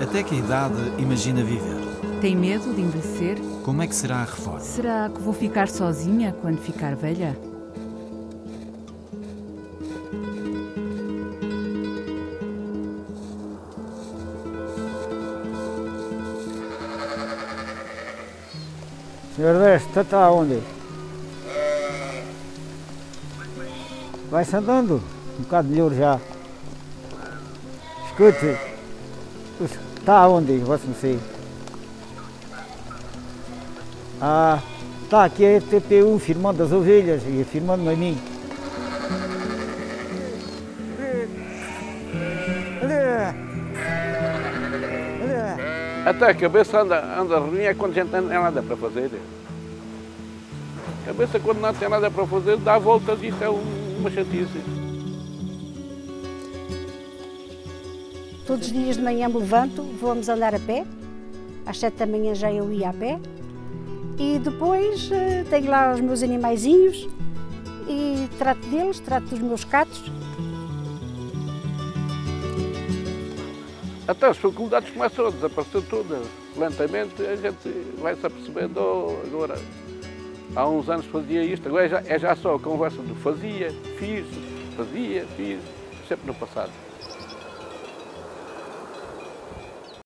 Até que idade imagina viver? Tem medo de envelhecer? Como é que será a reforma? Será que vou ficar sozinha quando ficar velha? Senhor Deste, está onde? Vai-se andando, um bocado melhor já. Escute, está onde? Você não sei. Ah, está aqui a RTP1, firmão das ovelhas, e firmando-me a mim. Até a cabeça anda reninha quando a gente não tem nada para fazer. A cabeça quando não tem nada para fazer dá voltas e isso é uma chatice. Todos os dias de manhã me levanto, vamos andar a pé. Às 7 da manhã já eu ia a pé. E depois tenho lá os meus animaizinhos e trato deles, trato dos meus gatos. Até as faculdades começam a desaparecer todas. Lentamente a gente vai-se apercebendo, oh, agora há uns anos fazia isto, agora é já só a conversa do fazia, fiz, sempre no passado.